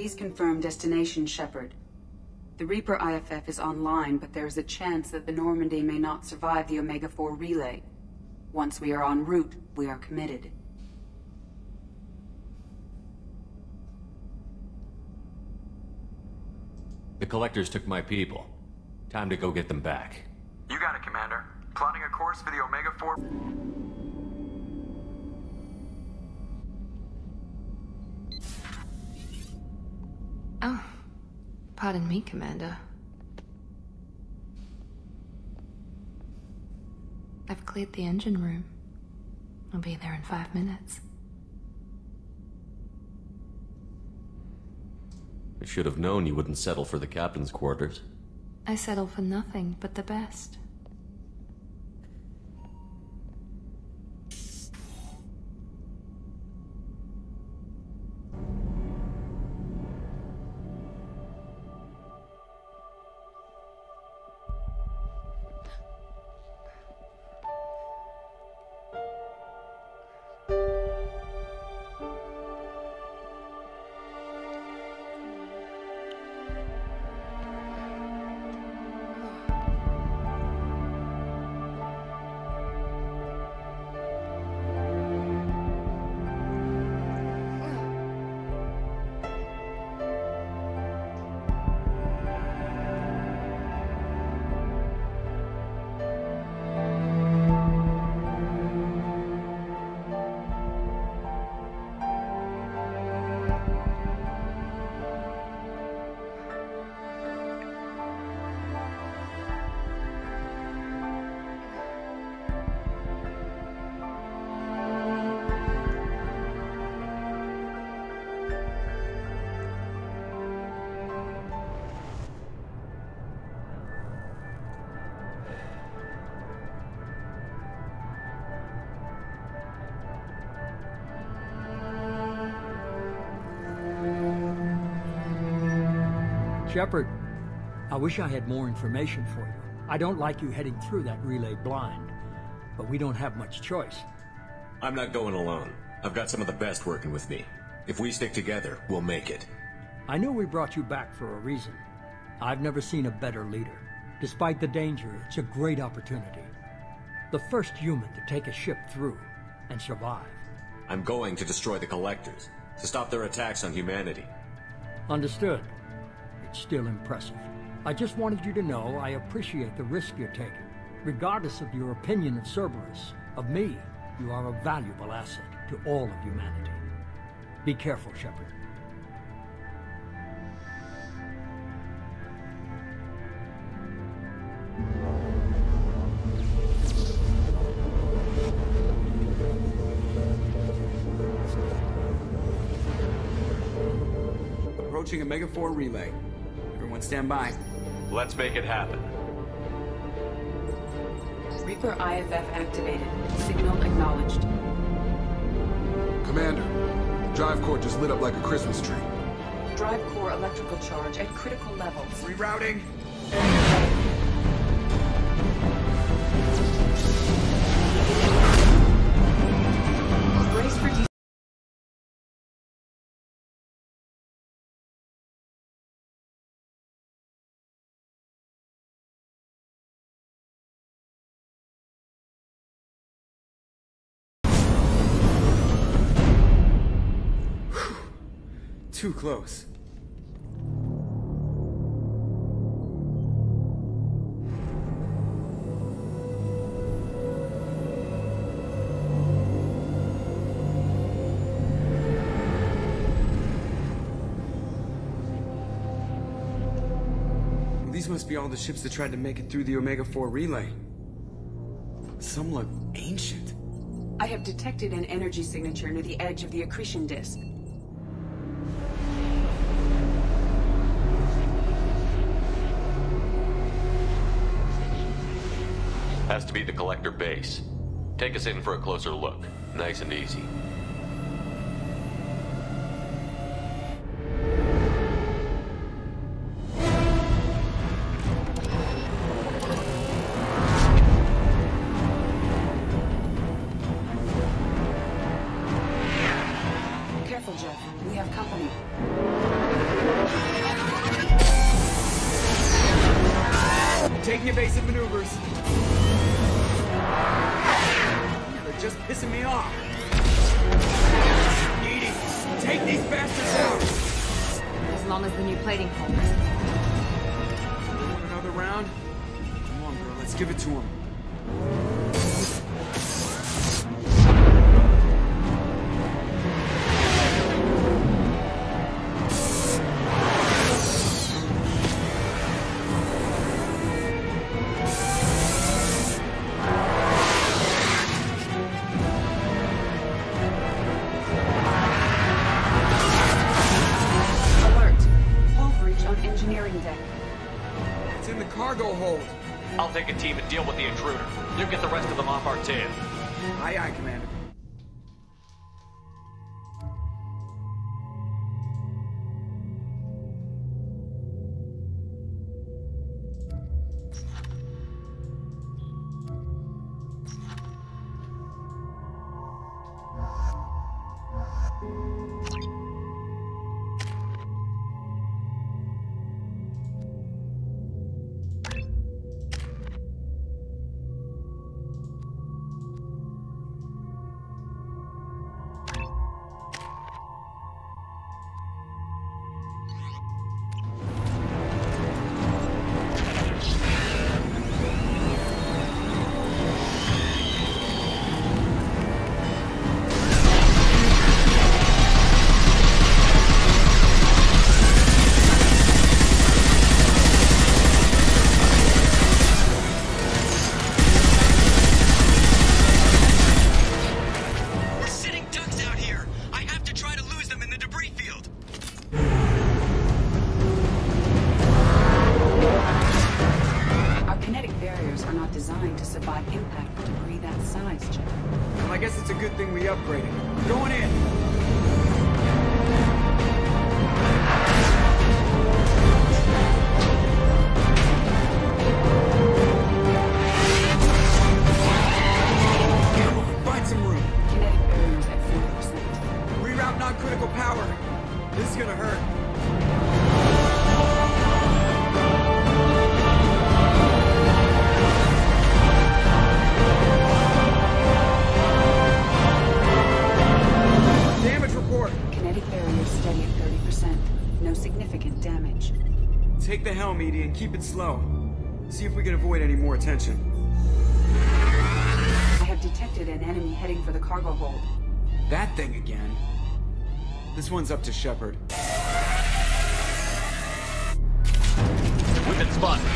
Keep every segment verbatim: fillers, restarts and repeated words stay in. Please confirm destination, Shepard. The Reaper I F F is online, but there is a chance that the Normandy may not survive the Omega four relay. Once we are en route, we are committed. The Collectors took my people. Time to go get them back. You got it, Commander. Plotting a course for the Omega four... Oh, pardon me, Commander. I've cleared the engine room. I'll be there in five minutes. I should have known you wouldn't settle for the captain's quarters. I settle for nothing but the best. Shepard, I wish I had more information for you. I don't like you heading through that relay blind, but we don't have much choice. I'm not going alone. I've got some of the best working with me. If we stick together, we'll make it. I know we brought you back for a reason. I've never seen a better leader. Despite the danger, it's a great opportunity. The first human to take a ship through and survive. I'm going to destroy the Collectors, to stop their attacks on humanity. Understood. Still impressive. I just wanted you to know I appreciate the risk you're taking. Regardless of your opinion of Cerberus, of me, you are a valuable asset to all of humanity. Be careful, Shepard. Approaching Omega four relay. Stand by. Let's make it happen. Reaper I F F activated. Signal acknowledged. Commander, the drive core just lit up like a Christmas tree. Drive core electrical charge at critical levels. Rerouting. Too close. These must be all the ships that tried to make it through the Omega four relay. Some look ancient. I have detected an energy signature near the edge of the accretion disk. Has to be the Collector base. Take us in for a closer look. Nice and easy. Careful, Jeff. We have company. making evasive maneuvers. Yeah, they're just pissing me off. E D I, take these bastards out! As long as the new plating holds. Want another round? Come on, girl, let's give it to him. I'll take a team and deal with the intruder. You get the rest of them off our tail. Aye, aye, Commander. And keep it slow. See if we can avoid any more attention. I have detected an enemy heading for the cargo hold. That thing again? This one's up to Shepard. We've been spotted.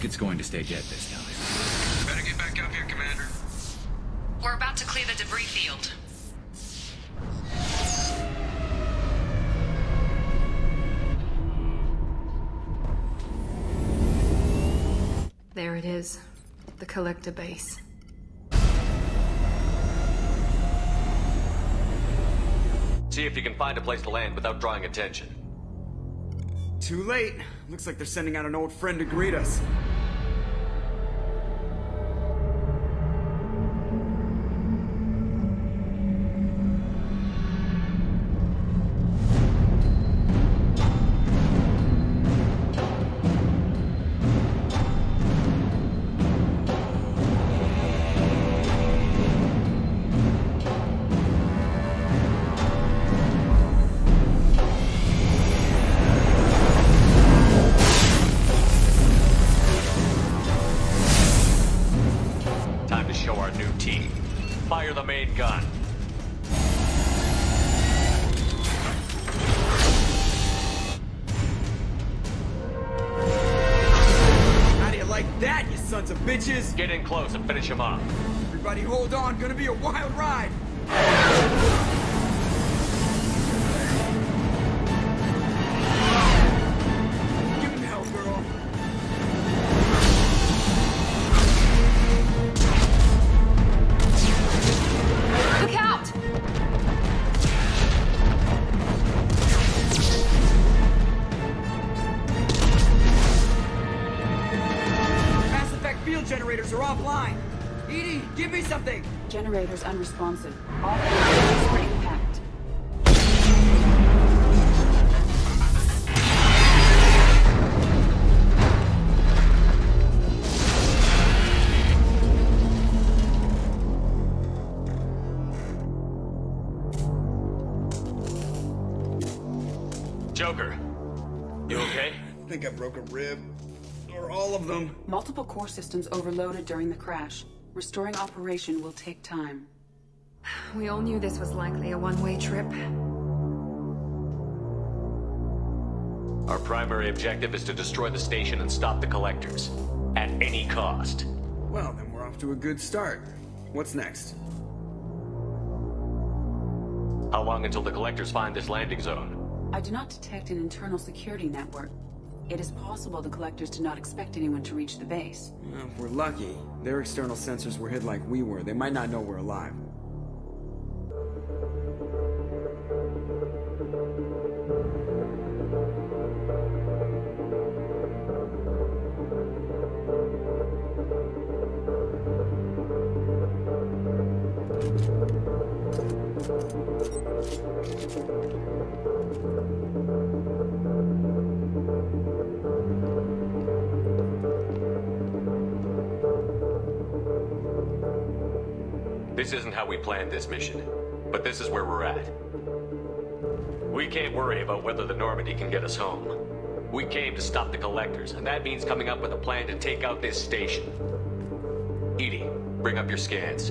It's going to stay dead this time. Better get back up here, Commander. We're about to clear the debris field. There it is. The Collector base. See if you can find a place to land without drawing attention. Too late. Looks like they're sending out an old friend to greet us. Get in close and finish him off. Everybody hold on, gonna be a wild ride! Generators unresponsive. All engines for impact. Joker, you okay? I think I broke a rib. Or all of them. Multiple core systems overloaded during the crash. Restoring operation will take time. We all knew this was likely a one-way trip. Our primary objective is to destroy the station and stop the Collectors. At any cost. Well, then we're off to a good start. What's next? How long until the Collectors find this landing zone? I do not detect an internal security network. It is possible the Collectors did not expect anyone to reach the base. Well, if we're lucky, their external sensors were hit like we were. They might not know we're alive. This isn't how we planned this mission, but this is where we're at. We can't worry about whether the Normandy can get us home. We came to stop the Collectors, and that means coming up with a plan to take out this station. E D I, bring up your scans.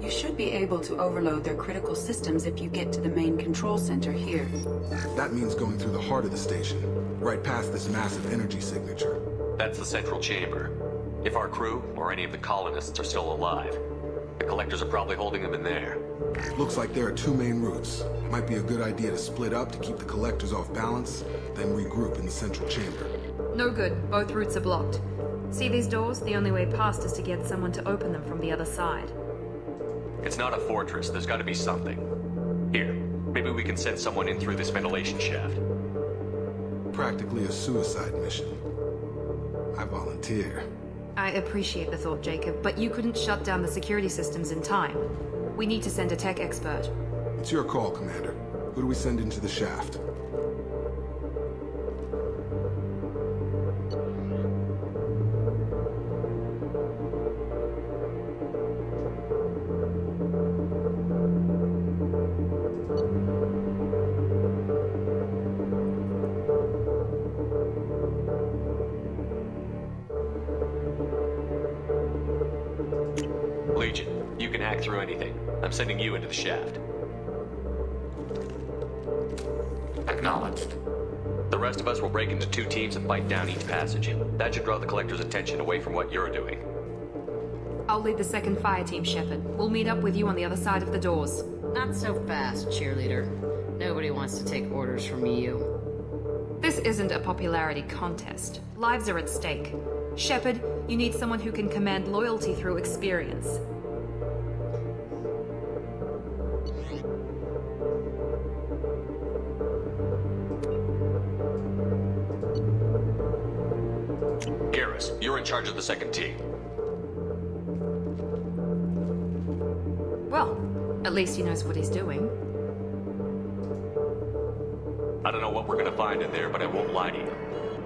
You should be able to overload their critical systems if you get to the main control center here. That means going through the heart of the station, right past this massive energy signature. That's the central chamber. If our crew, or any of the colonists, are still alive, the Collectors are probably holding them in there. Looks like there are two main routes. Might be a good idea to split up to keep the Collectors off balance, then regroup in the central chamber. No good. Both routes are blocked. See these doors? The only way past is to get someone to open them from the other side. It's not a fortress. There's got to be something. Here, maybe we can send someone in through this ventilation shaft. Practically a suicide mission. I volunteer. I appreciate the thought, Jacob, but you couldn't shut down the security systems in time. We need to send a tech expert. It's your call, Commander. Who do we send into the shaft? Legion, you can hack through anything. I'm sending you into the shaft. Acknowledged. The rest of us will break into two teams and bite down each passage. That should draw the Collector's attention away from what you're doing. I'll lead the second fire team, Shepard. We'll meet up with you on the other side of the doors. Not so fast, cheerleader. Nobody wants to take orders from you. This isn't a popularity contest. Lives are at stake. Shepard, you need someone who can command loyalty through experience. Garrus, you're in charge of the second team. Well, at least he knows what he's doing. I don't know what we're gonna find in there, but I won't lie to you.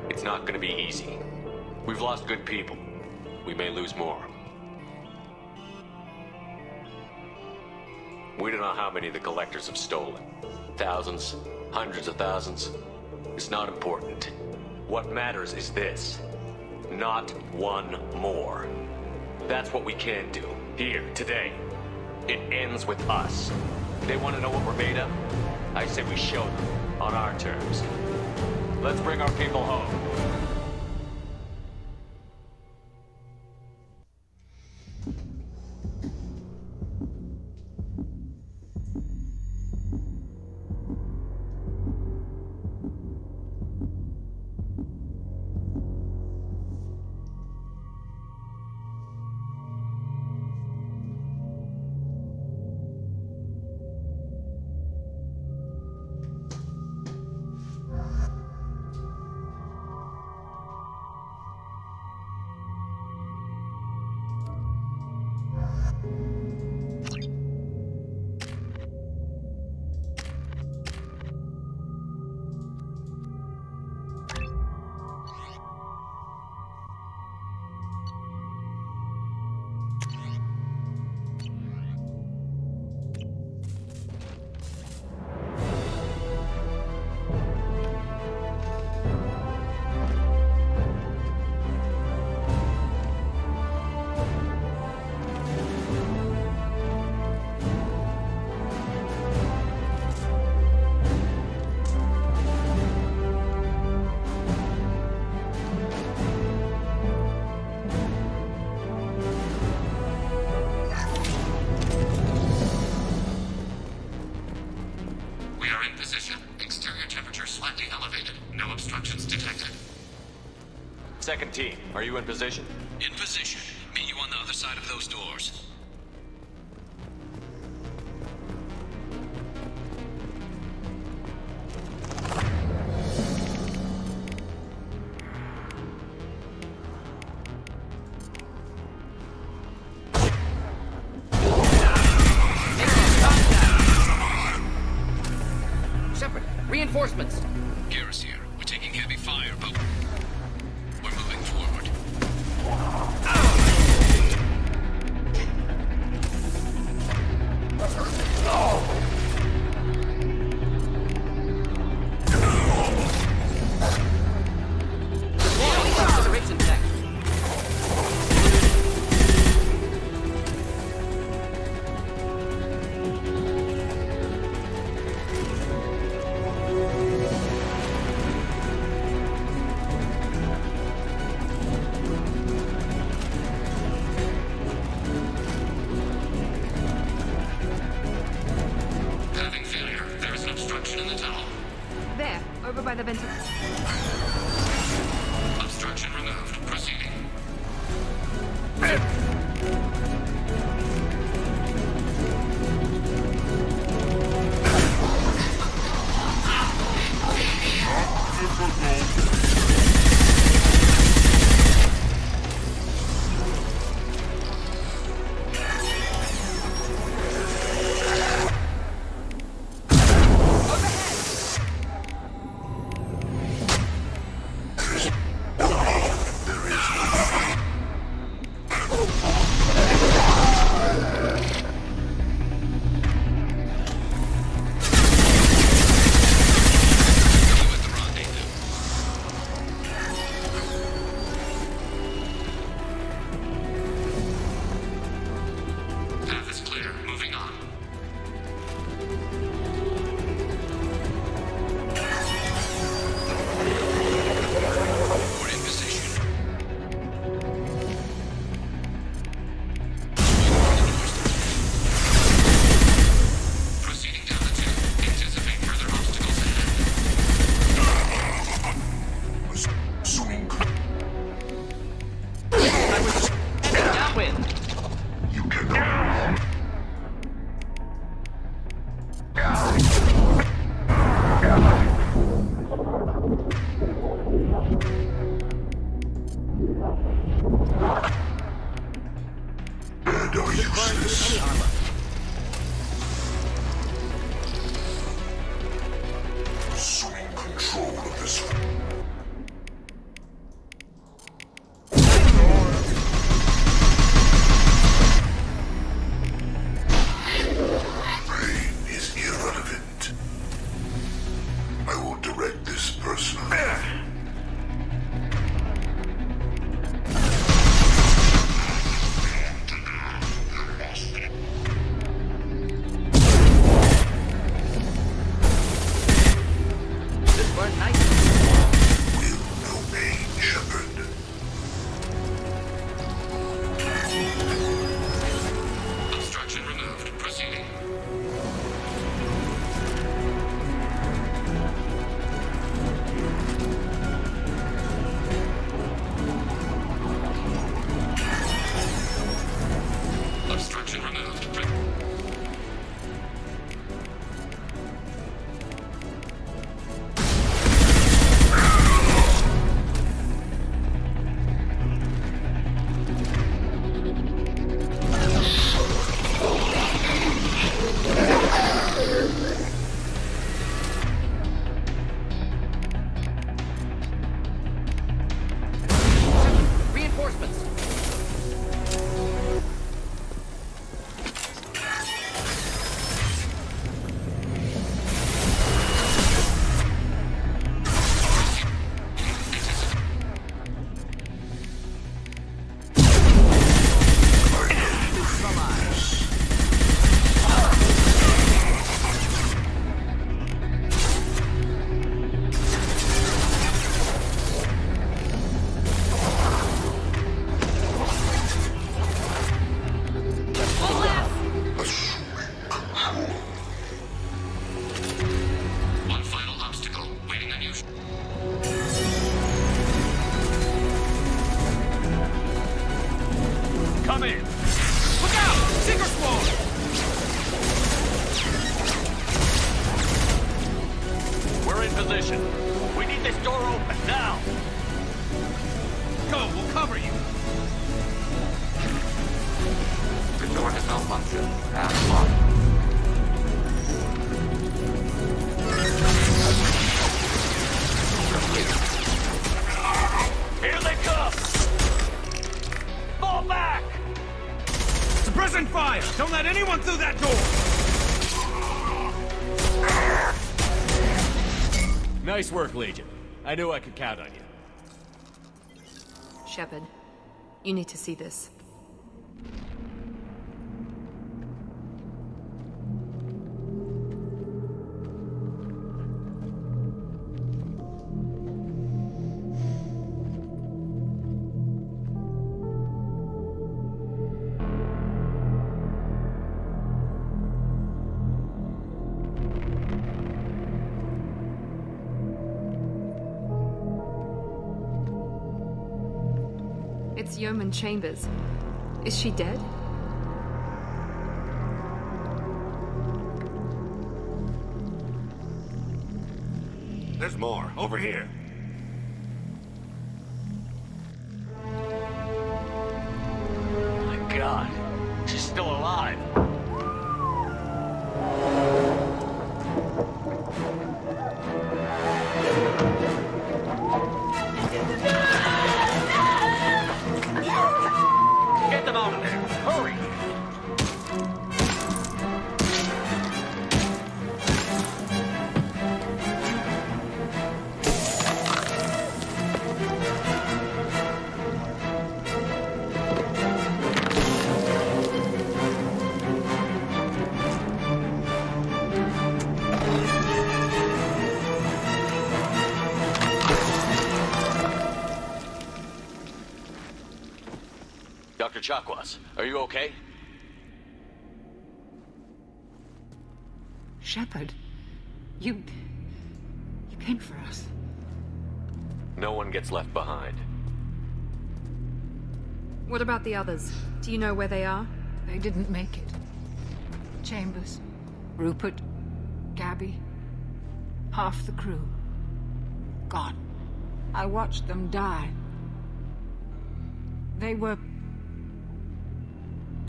It's not gonna be easy. We've lost good people. We may lose more. We don't know how many the Collectors have stolen. Thousands, hundreds of thousands. It's not important. What matters is this. Not one more. That's what we can do. Here, today. It ends with us. They want to know what we're made of? I say we show them on our terms. Let's bring our people home. team. Are you in position? In position. Meet you on the other side of those doors. Nice work, Legion. I knew I could count on you. Shepard, you need to see this. Yeoman Chambers. Is she dead? There's more. Over here. Oh my God. She's still alive. Chakwas, are you okay? Shepard, you... you came for us. No one gets left behind. What about the others? Do you know where they are? They didn't make it. Chambers, Rupert, Gabby, half the crew. Gone. I watched them die. They were...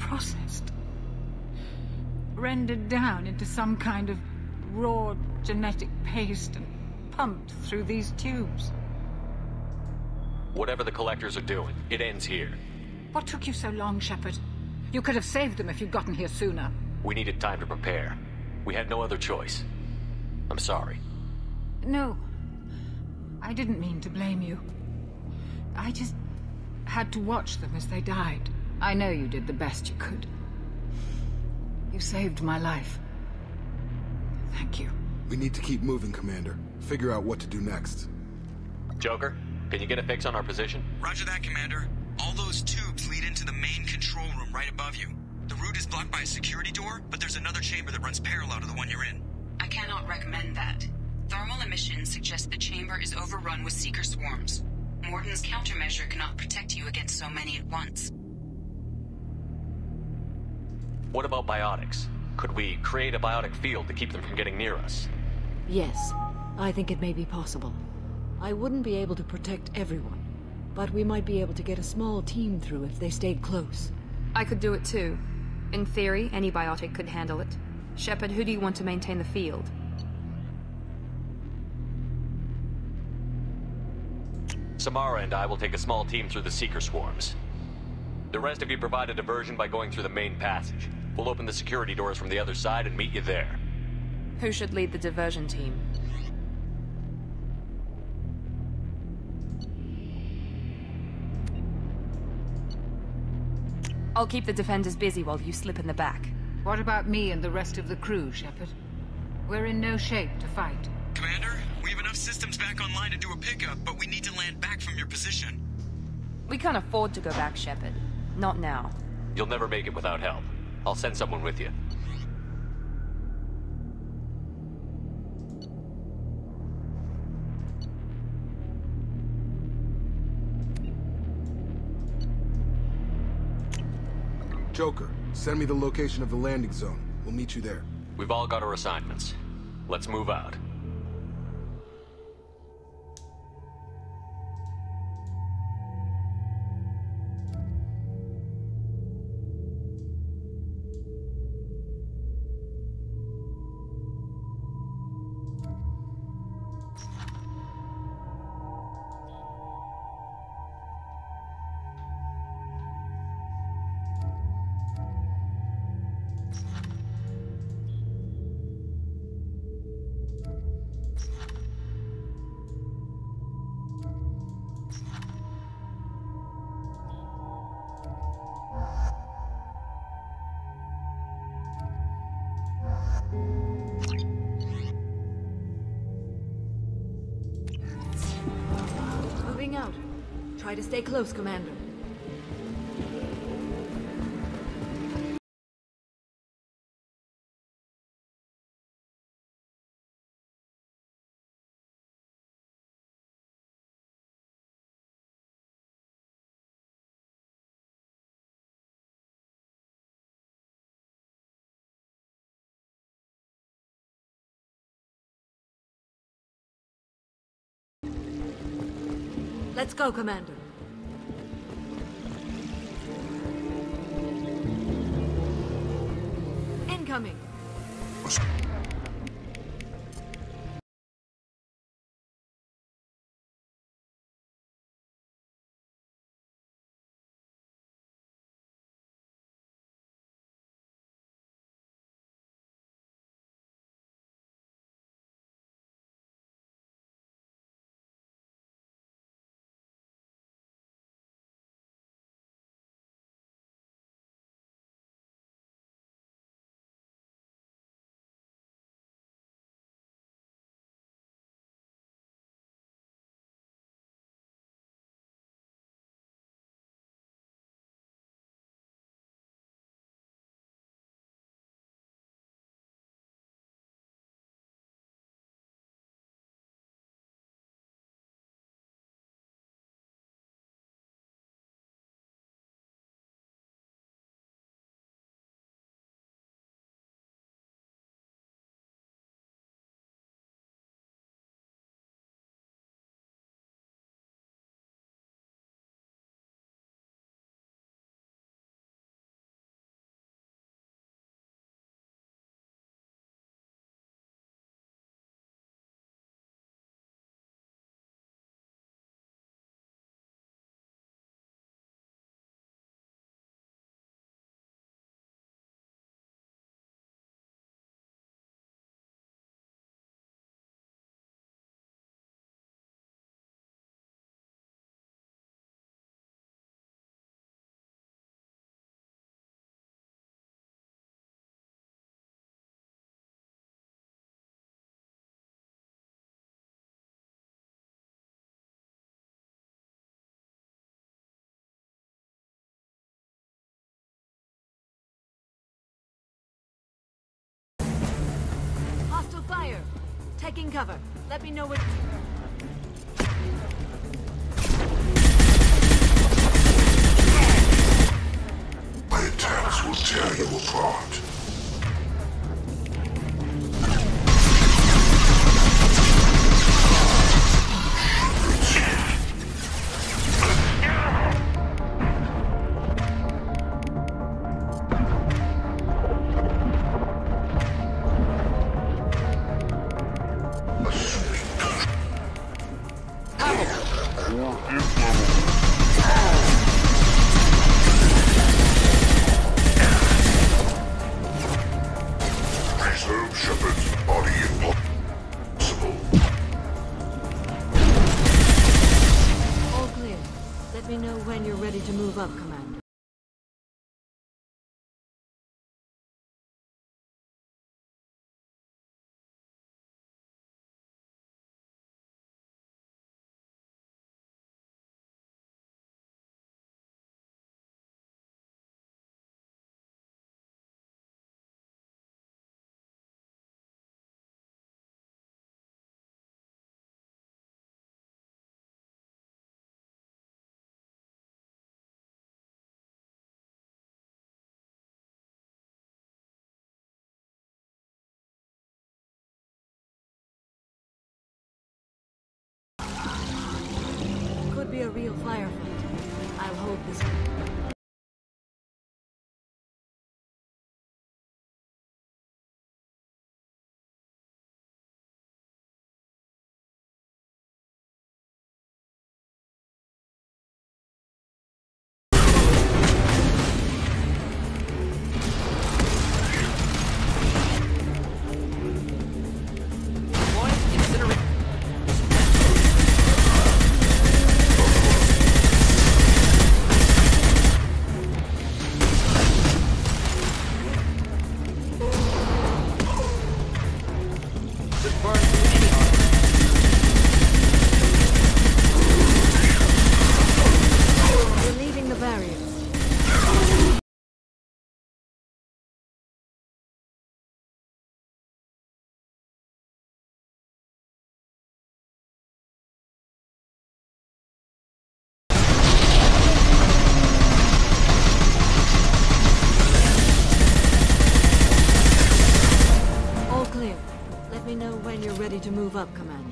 processed, rendered down into some kind of raw genetic paste and pumped through these tubes. Whatever the Collectors are doing, it ends here. What took you so long, Shepard? You could have saved them if you'd gotten here sooner. We needed time to prepare. We had no other choice. I'm sorry. No, I didn't mean to blame you. I just had to watch them as they died. I know you did the best you could. You saved my life. Thank you. We need to keep moving, Commander. Figure out what to do next. Joker, can you get a fix on our position? Roger that, Commander. All those tubes lead into the main control room right above you. The route is blocked by a security door, but there's another chamber that runs parallel to the one you're in. I cannot recommend that. Thermal emissions suggest the chamber is overrun with seeker swarms. Morden's countermeasure cannot protect you against so many at once. What about biotics? Could we create a biotic field to keep them from getting near us? Yes, I think it may be possible. I wouldn't be able to protect everyone, but we might be able to get a small team through if they stayed close. I could do it too. In theory, any biotic could handle it. Shepard, who do you want to maintain the field? Samara and I will take a small team through the seeker swarms. The rest of you provide a diversion by going through the main passage. We'll open the security doors from the other side and meet you there. Who should lead the diversion team? I'll keep the defenders busy while you slip in the back. What about me and the rest of the crew, Shepard? We're in no shape to fight. Commander, we have enough systems back online to do a pickup, but we need to land back from your position. We can't afford to go back, Shepard. Not now. You'll never make it without help. I'll send someone with you. Joker, send me the location of the landing zone. We'll meet you there. We've all got our assignments. Let's move out. Moving out. Try to stay close, Commander. Let's go, Commander. Incoming. Fire! Taking cover. Let me know what... My attacks will tear you apart. Be a real firefight. I'll hold this one. ready to move up, Commander.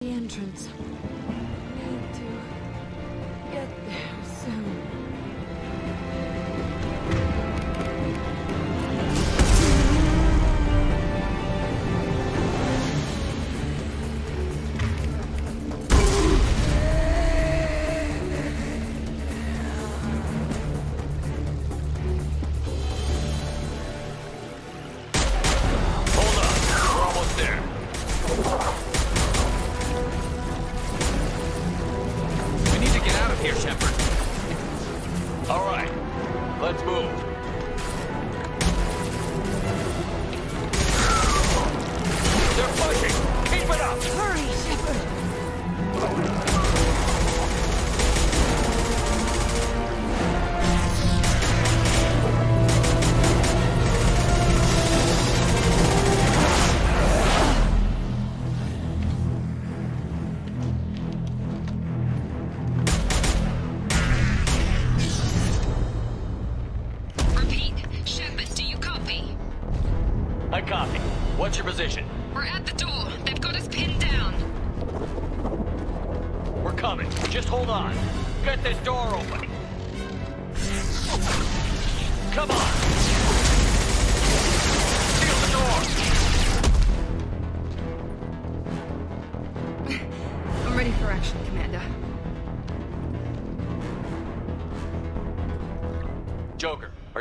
Entrance. Had to get there soon.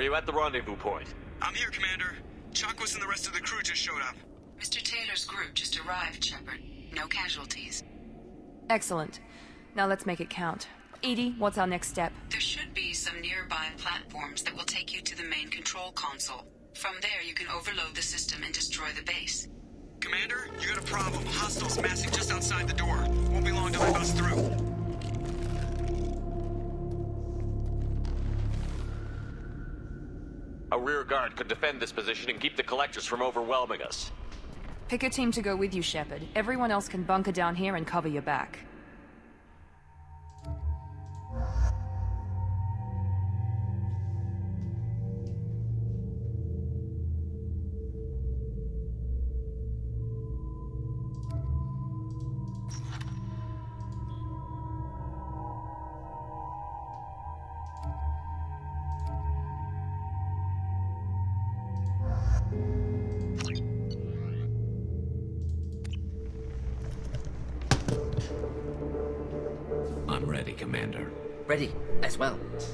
At the rendezvous point. I'm here, Commander. Chakwas and the rest of the crew just showed up. Mister Taylor's group just arrived, Shepard. No casualties. Excellent. Now let's make it count. Edie, what's our next step? There should be some nearby platforms that will take you to the main control console. From there, you can overload the system and destroy the base. Commander, you got a problem. Hostiles massing just outside the door. Won't be long to let us through. A rear guard could defend this position and keep the Collectors from overwhelming us. Pick a team to go with you, Shepard. Everyone else can bunker down here and cover your back.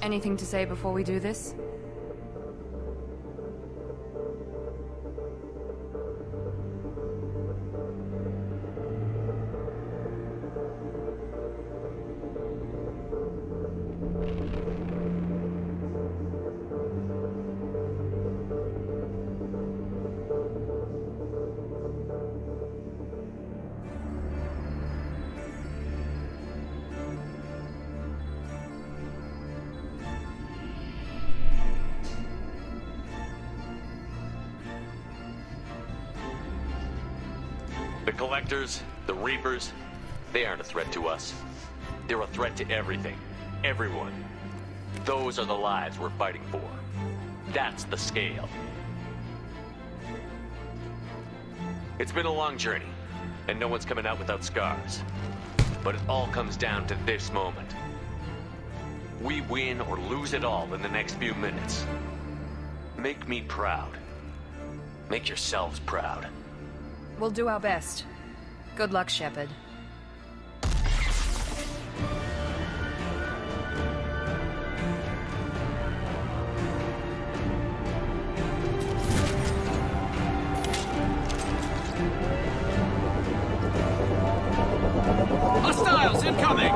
Anything to say before we do this? The Reapers, they aren't a threat to us. They're a threat to everything, everyone. Those are the lives we're fighting for. That's the scale. It's been a long journey, and no one's coming out without scars. But it all comes down to this moment. We win or lose it all in the next few minutes. Make me proud. Make yourselves proud. We'll do our best. Good luck, Shepard. Hostiles incoming!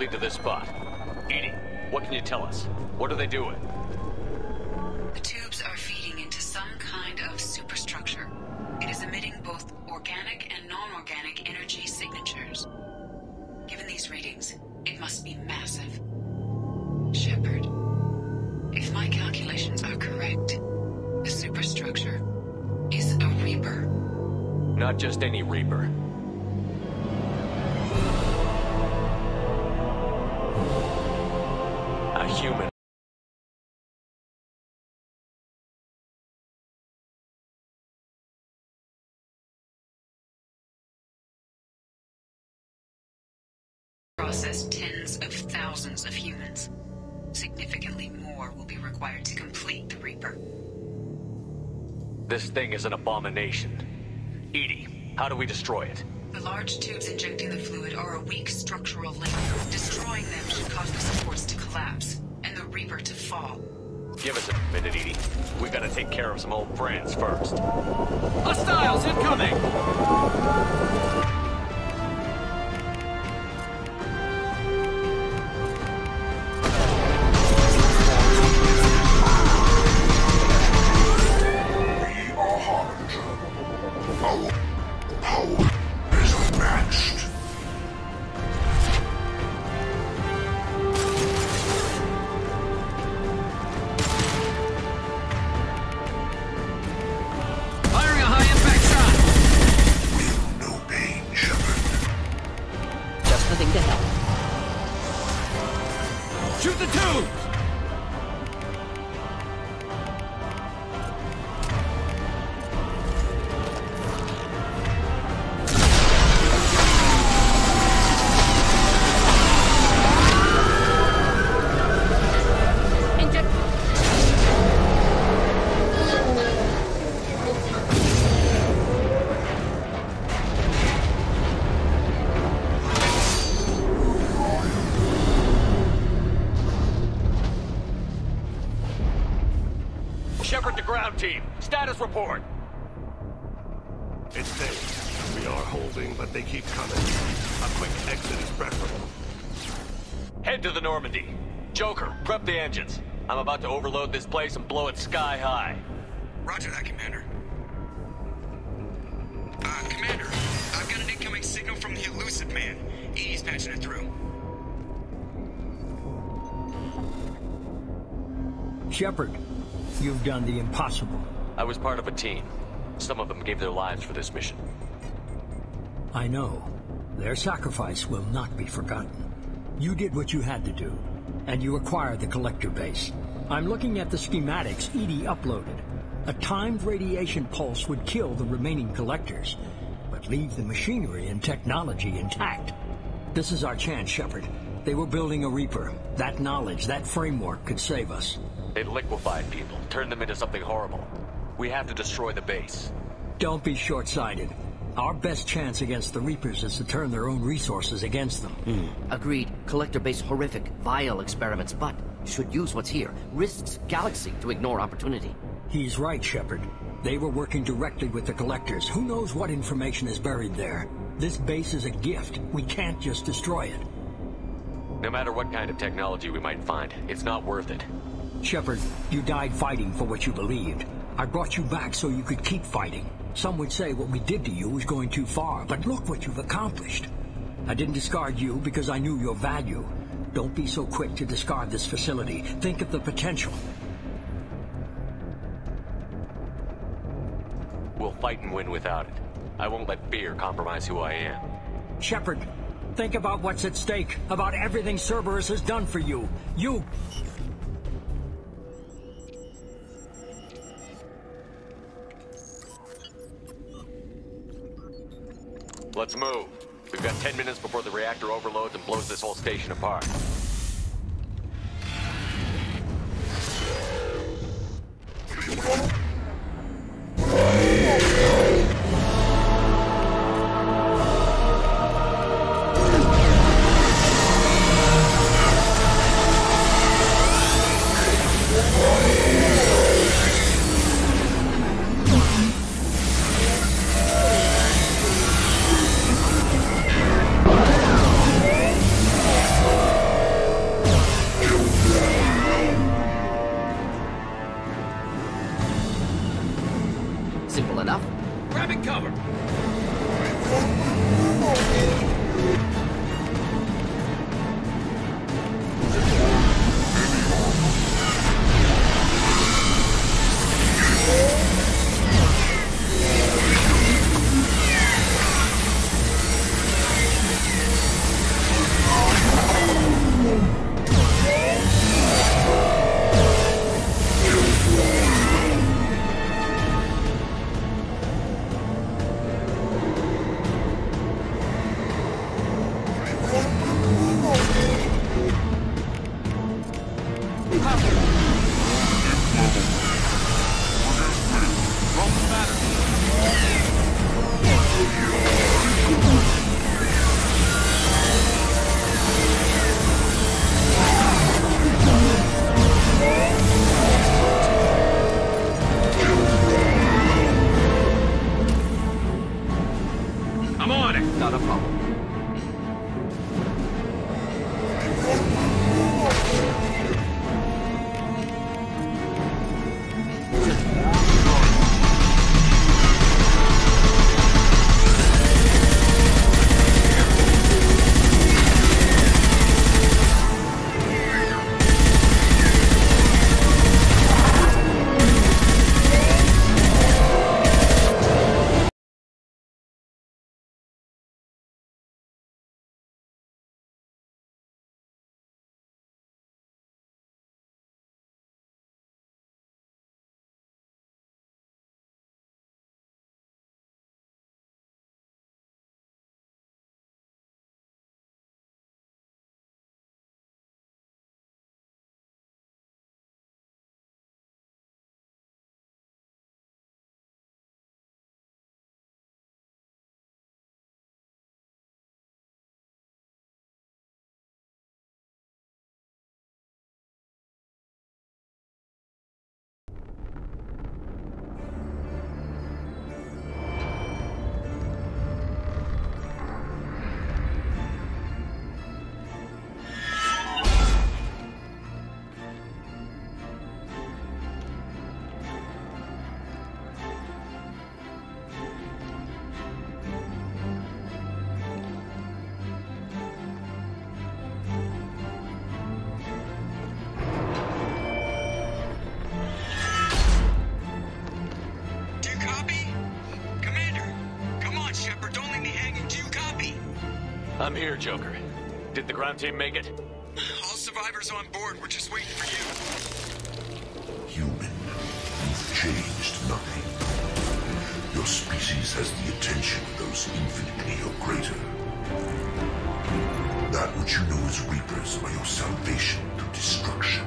Lead to this spot. E D I, what can you tell us? What are they doing? The tubes are feeding into some kind of superstructure. It is emitting both organic and non-organic energy signatures. Given these readings, it must be massive. Shepard, if my calculations are correct, the superstructure is a Reaper. Not just any Reaper. Human. Process tens of thousands of humans. Significantly more will be required to complete the Reaper. This thing is an abomination. E D I, how do we destroy it? The large tubes injecting the fluid are a weak structural link. Destroying them should cause the supports to collapse and the Reaper to fall. Give us a minute, E D I. We gotta take care of some old brands first. Hostiles incoming! something to help. Shoot the tubes! Report. It's safe. We are holding, but they keep coming. A quick exit is preferable. Head to the Normandy. Joker, prep the engines. I'm about to overload this place and blow it sky high. Roger that, Commander. Uh, Commander, I've got an incoming signal from the Elusive Man. E D's patching it through. Shepard, you've done the impossible. I was part of a team. Some of them gave their lives for this mission. I know. Their sacrifice will not be forgotten. You did what you had to do, and you acquired the collector base. I'm looking at the schematics E D I uploaded. A timed radiation pulse would kill the remaining collectors, but leave the machinery and technology intact. This is our chance, Shepard. They were building a Reaper. That knowledge, that framework could save us. They liquefied people, turned them into something horrible. We have to destroy the base. Don't be short-sighted. Our best chance against the Reapers is to turn their own resources against them. Mm. Agreed. Collector base horrific, vile experiments, but should use what's here. Risks galaxy to ignore opportunity. He's right, Shepard. They were working directly with the Collectors. Who knows what information is buried there? This base is a gift. We can't just destroy it. No matter what kind of technology we might find, it's not worth it. Shepard, you died fighting for what you believed. I brought you back so you could keep fighting. Some would say what we did to you was going too far, but look what you've accomplished. I didn't discard you because I knew your value. Don't be so quick to discard this facility. Think of the potential. We'll fight and win without it. I won't let fear compromise who I am. Shepard, think about what's at stake, about everything Cerberus has done for you. You... Let's move. We've got ten minutes before the reactor overloads and blows this whole station apart. I'm here, Joker. Did the ground team make it? All survivors on board. We're just waiting for you. Human, you've changed nothing. Your species has the attention of those infinitely or greater. That which you know as Reapers are your salvation through destruction.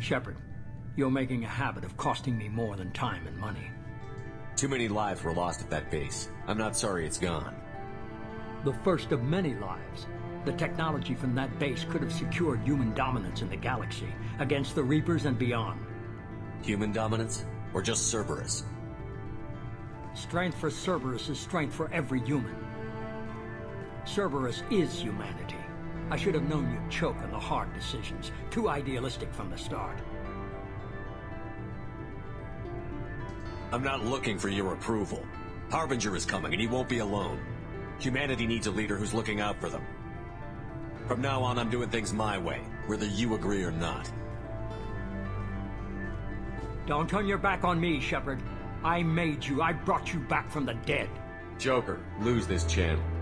Shepard, you're making a habit of costing me more than time and money. Too many lives were lost at that base. I'm not sorry it's gone. The first of many lives. The technology from that base could have secured human dominance in the galaxy, against the Reapers and beyond. Human dominance? Or just Cerberus? Strength for Cerberus is strength for every human. Cerberus is humanity. I should have known you'd choke on the hard decisions. Too idealistic from the start. I'm not looking for your approval. Harbinger is coming, and he won't be alone. Humanity needs a leader who's looking out for them. From now on, I'm doing things my way, whether you agree or not. Don't turn your back on me, Shepard. I made you. I brought you back from the dead. Joker, lose this channel.